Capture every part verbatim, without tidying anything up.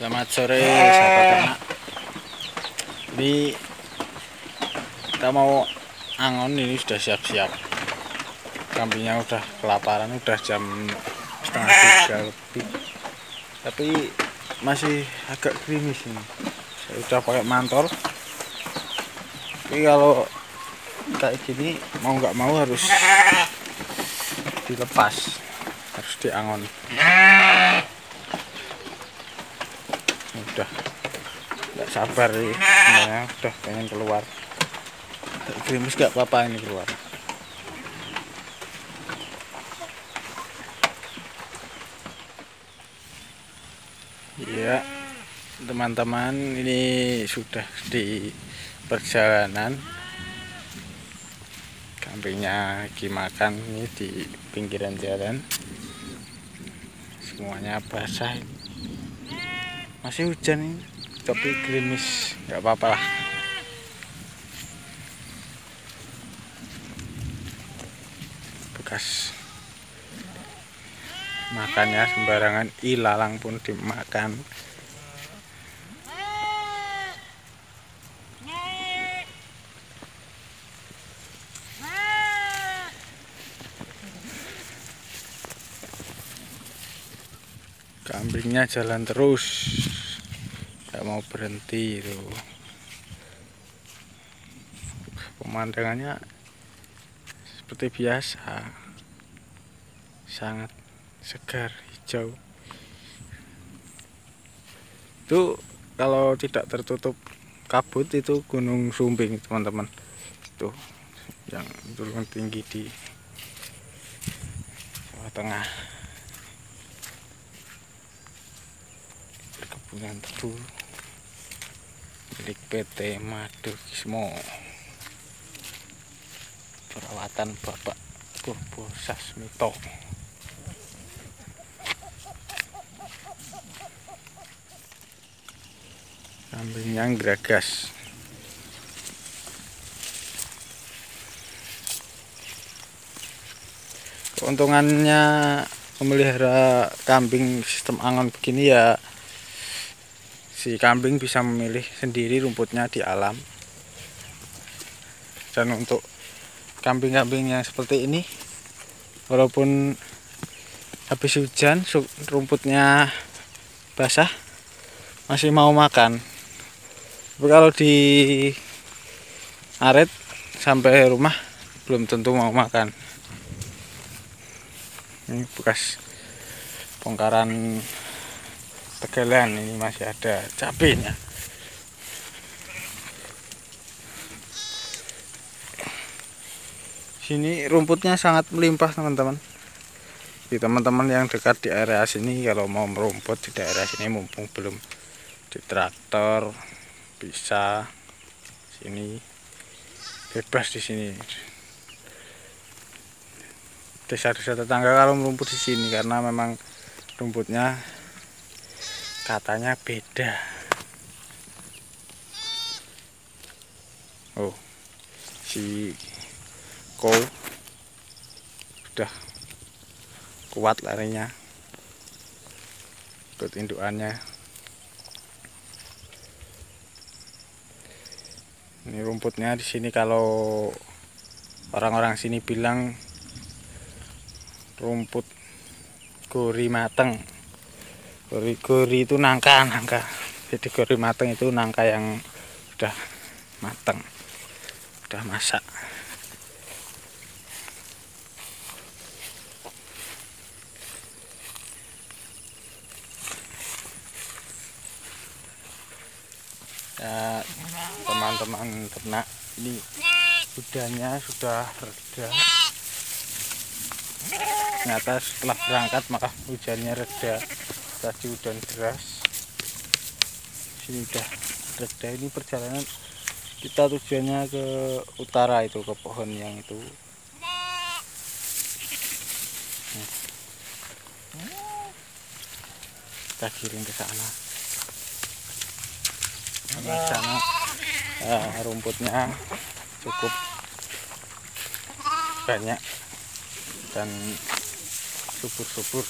Selamat sore sahabat ternak. Ini kita mau angon, ini sudah siap-siap. Kambingnya udah kelaparan, udah jam setengah tiga lebih. Tapi masih agak gerimis ini. Saya udah pakai mantor. Tapi kalau kayak gini mau nggak mau harus dilepas, harus diangon. Udah nggak sabar ini, ya. Udah pengen keluar. Gerimis nggak apa-apa ini keluar. Ya teman-teman, ini sudah di perjalanan. Kambingnya lagi makan ini di pinggiran jalan. Semuanya basah. Masih hujan ini, tapi gerimis, nggak apa-apa lah. Bekas makannya sembarangan, ilalang pun dimakan. Kambingnya jalan terus, nggak mau berhenti itu. Pemandangannya seperti biasa, sangat segar, hijau. Itu kalau tidak tertutup kabut itu Gunung Sumbing teman-teman. Itu yang turun tinggi di Jawa Tengah. Gunung Tubur milik P T Madukismo, perawatan Bapak Purbo Sasmito. Kambingnya geragas. Keuntungannya memelihara kambing sistem angon begini ya, si kambing bisa memilih sendiri rumputnya di alam. Dan untuk kambing-kambing yang seperti ini, walaupun habis hujan rumputnya basah, masih mau makan. Tapi kalau di aret sampai rumah belum tentu mau makan. Ini bekas bongkaran tegelan, ini masih ada cabenya. Sini rumputnya sangat melimpah teman-teman. Di teman-teman yang dekat di area sini, kalau mau merumput di daerah sini, mumpung belum di traktor, bisa sini bebas di sini. Desa-desa tetangga kalau merumput di sini, karena memang rumputnya katanya beda. Oh, si kau sudah kuat larinya, ikut indukannya. Ini rumputnya di sini, kalau orang-orang sini bilang rumput gori mateng. Gori-gori itu nangka-nangka. Jadi gori mateng itu nangka yang sudah mateng, sudah masak. Ya, teman-teman ternak, ini udahnya sudah reda. Ternyata setelah berangkat maka hujannya reda. Tadi hujan deras, sini udah reda. Ini perjalanan kita tujuannya ke utara itu, ke pohon yang itu. Kita giring ke sana. Di sana eh, rumputnya cukup banyak dan subur-subur.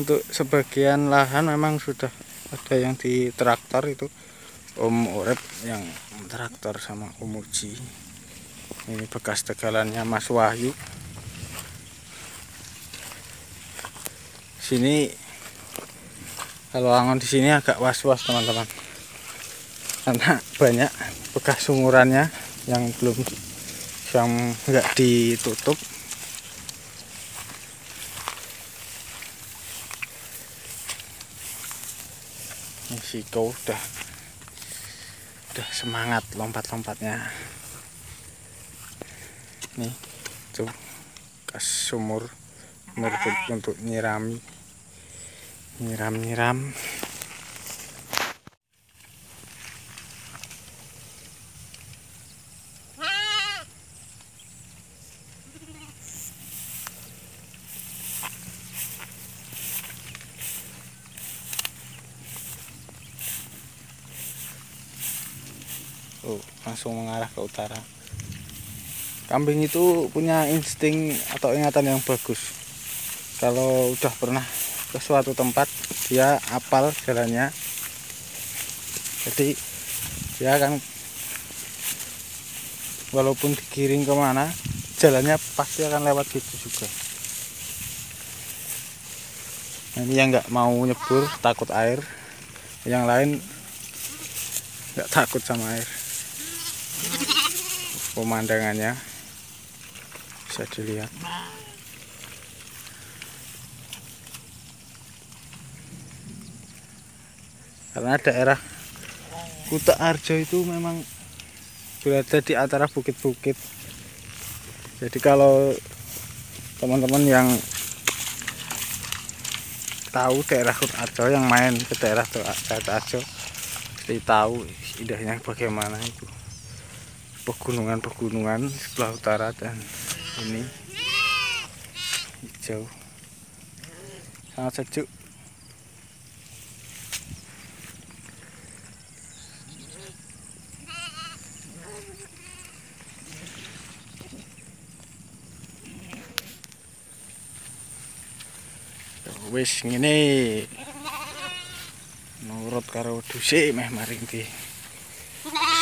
Untuk sebagian lahan memang sudah ada yang di traktor, itu Om Urep yang traktor sama Om Uji. Ini bekas tegalannya Mas Wahyu. Sini kalau angon di sini agak was-was teman-teman, karena banyak bekas sungurannya yang belum, yang enggak ditutup. Ini si kau udah udah semangat lompat-lompatnya. Nih tuh bekas sumur, sumur untuk nyirami. Nyiram-nyiram. Oh, langsung mengarah ke utara. Kambing itu punya insting atau ingatan yang bagus. Kalau udah pernah ke suatu tempat, dia apal jalannya. Jadi dia akan, walaupun digiring kemana, jalannya pasti akan lewat gitu juga. Ini yang nggak mau nyebur takut air, yang lain nggak takut sama air. Pemandangannya bisa dilihat. Karena daerah Kuta Arjo itu memang berada di antara bukit-bukit. Jadi kalau teman-teman yang tahu daerah Kuta Arjo, yang main ke daerah Kuta Arjo, pasti tahu indahnya bagaimana itu. Pegunungan-pegunungan sebelah utara dan ini hijau, sangat sejuk. Wis ngene nurut karo dusik meh maring di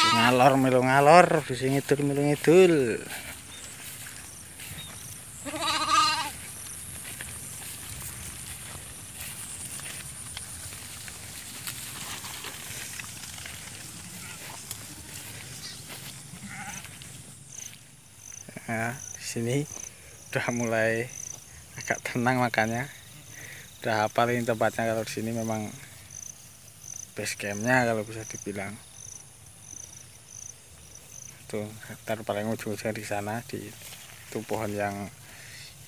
ngalor melu ngalor, dusik ngidul melu ngidul. Nah, di sini udah mulai agak tenang, makanya udah paling tempatnya. Kalau di sini memang base campnya kalau bisa dibilang. Tuh hektar paling ujung-ujungnya di sana, di itu pohon yang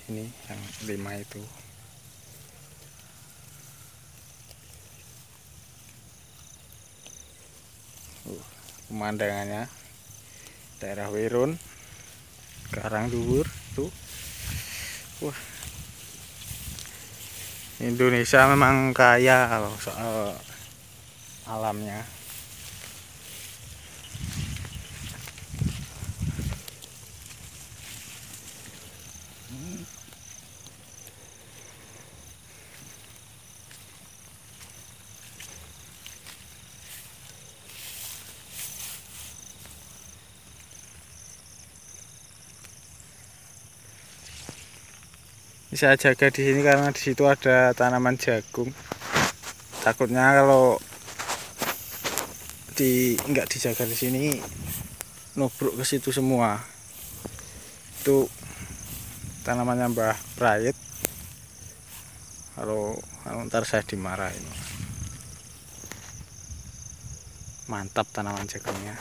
ini yang lima itu. Uh, pemandangannya daerah Wirun Karang Tubur tuh. Wah. Uh. Indonesia memang kaya soal alamnya. Saya jaga di sini karena di situ ada tanaman jagung. Takutnya kalau di nggak dijaga di sini nubruk ke situ semua. Itu tanamannya Mbah Prayit. Kalau ntar saya dimarahin. Mantap tanaman jagungnya.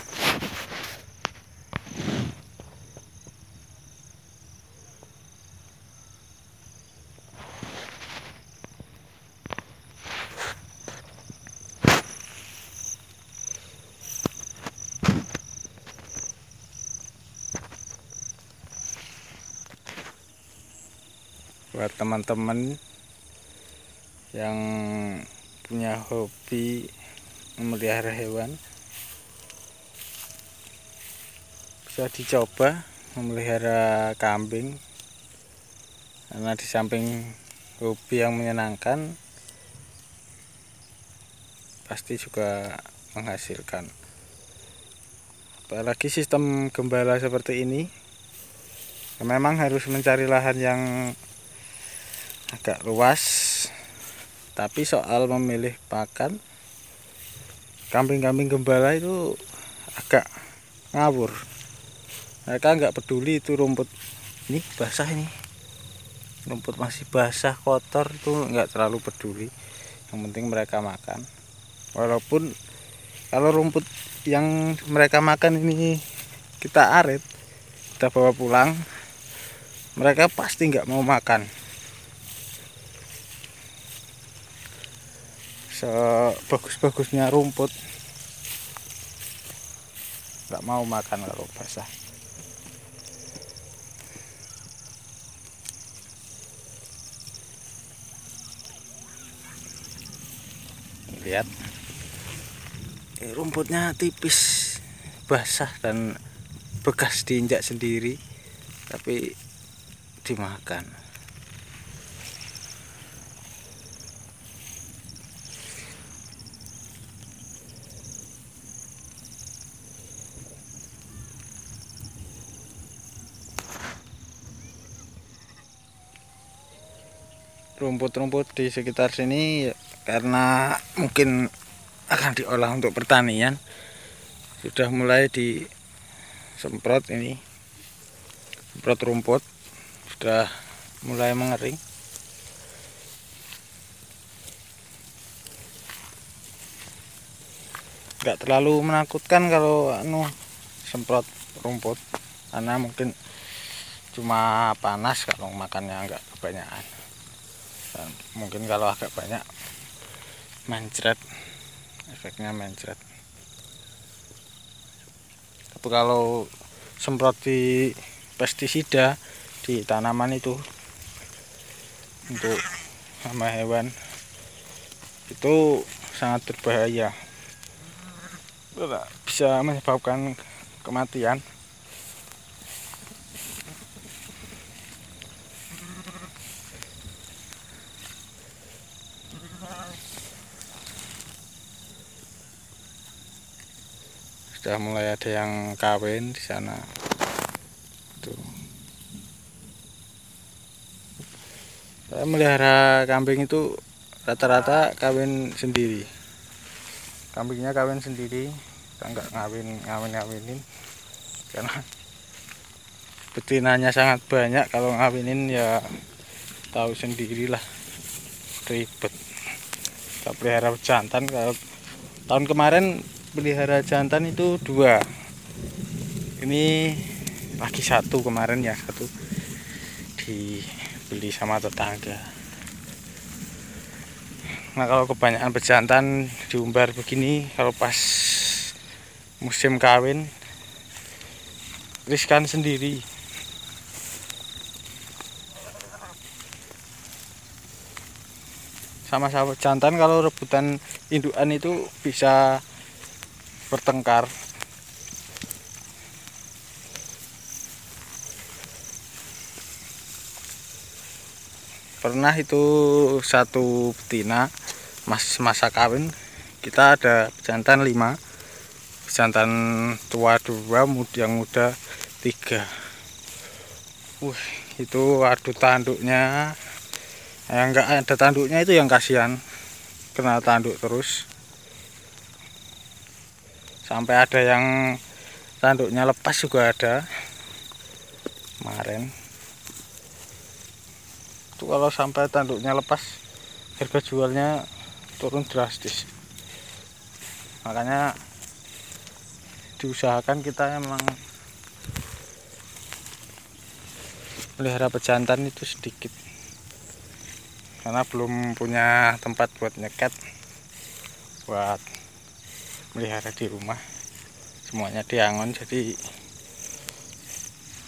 Buat teman-teman yang punya hobi memelihara hewan, bisa dicoba memelihara kambing, karena di samping hobi yang menyenangkan pasti juga menghasilkan. Apalagi sistem gembala seperti ini, memang harus mencari lahan yang agak luas. Tapi soal memilih pakan, kambing-kambing gembala itu agak ngawur. Mereka nggak peduli itu rumput ini basah, ini rumput masih basah kotor, itu nggak terlalu peduli. Yang penting mereka makan. Walaupun kalau rumput yang mereka makan ini kita arit, kita bawa pulang, mereka pasti nggak mau makan. Sebagus-bagusnya rumput, nggak mau makan kalau basah. Lihat, rumputnya tipis, basah dan bekas diinjak sendiri, tapi dimakan. Rumput-rumput di sekitar sini karena mungkin akan diolah untuk pertanian, sudah mulai disemprot ini, semprot rumput, sudah mulai mengering. Nggak terlalu menakutkan kalau anu semprot rumput, karena mungkin cuma panas kalau makannya nggak kebanyakan. Dan mungkin kalau agak banyak mencret, efeknya mencret. Tapi kalau semprot di pestisida di tanaman itu untuk hama hewan itu sangat berbahaya, bisa menyebabkan kematian. Sudah mulai ada yang kawin di sana. Tuh. Saya melihara kambing itu rata-rata kawin sendiri. Kambingnya kawin sendiri, kita nggak ngawin ngawin ngawinin karena betinanya sangat banyak. Kalau ngawinin ya tahu sendirilah, ribet. Kita pelihara jantan. Kalau tahun kemarin pelihara jantan itu dua, ini lagi satu kemarin ya, satu dibeli sama tetangga. Nah kalau kebanyakan berjantan diumbar begini, kalau pas musim kawin riskan sendiri. Sama-sama jantan kalau rebutan indukan itu bisa bertengkar. Pernah itu satu betina mas masa kawin kita ada jantan lima, jantan tua dua, yang muda tiga. Wih, itu aduh tanduknya, yang nggak ada tanduknya itu yang kasihan, kena tanduk terus. Sampai ada yang tanduknya lepas juga ada kemarin. Itu kalau sampai tanduknya lepas, harga jualnya turun drastis. Makanya diusahakan kita emang melihara pejantan itu sedikit, karena belum punya tempat buat nyekat, buat melihara di rumah. Semuanya diangon, jadi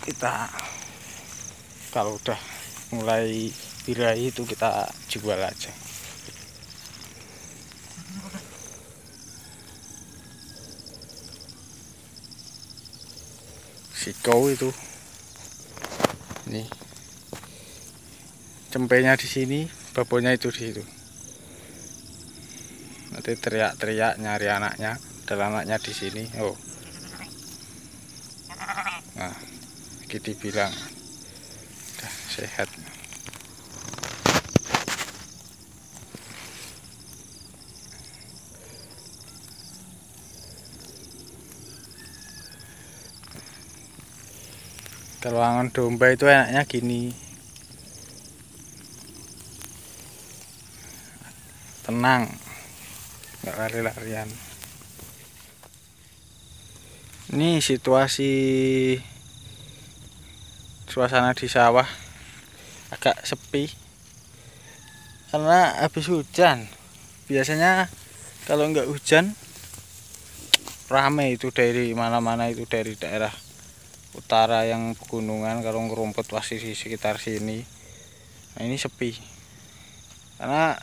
kita kalau udah mulai birahi itu kita jual aja. Sikau itu ini cempenya di sini. Babonya itu di situ. Nanti teriak-teriak nyari anaknya, dan anaknya di sini. Oh, nah, kita bilang udah sehat. Kalau angon domba itu enaknya gini, tenang, nggak lari-larian. Ini situasi suasana di sawah agak sepi karena habis hujan. Biasanya kalau nggak hujan ramai itu, dari mana-mana itu, dari daerah utara yang pegunungan, kalau ngerumput pasti di sekitar sini. Nah, ini sepi karena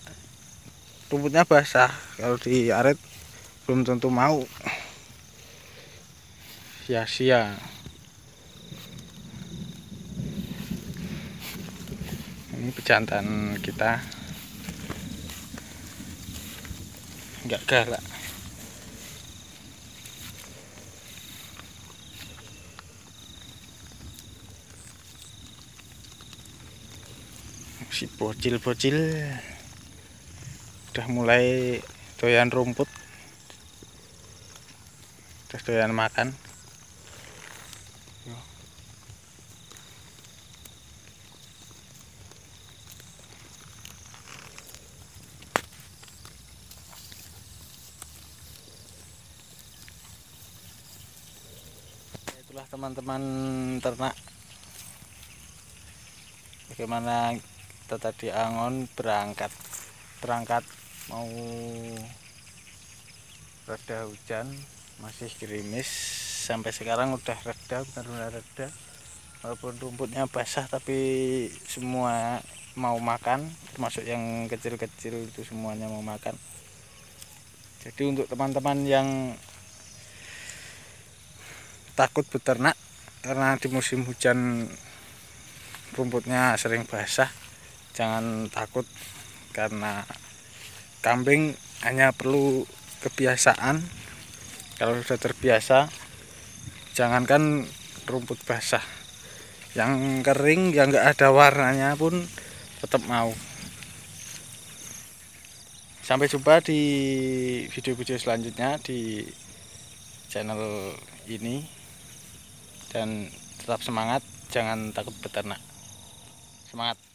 rumputnya basah. Kalau di aret belum tentu mau, sia-sia. Ini pejantan kita nggak galak. Si bocil-bocil udah mulai doyan rumput, udah doyan makan. Itulah teman-teman ternak, bagaimana kita tadi angon berangkat berangkat mau reda hujan, masih gerimis. Sampai sekarang udah reda, benar-benar reda, walaupun rumputnya basah. Tapi semua mau makan, termasuk yang kecil-kecil itu semuanya mau makan. Jadi untuk teman-teman yang takut beternak karena di musim hujan rumputnya sering basah, jangan takut, karena kambing hanya perlu kebiasaan. Kalau sudah terbiasa, jangankan rumput basah, yang kering yang nggak ada warnanya pun tetap mau. Sampai jumpa di video-video selanjutnya di channel ini, dan tetap semangat, jangan takut beternak. Semangat.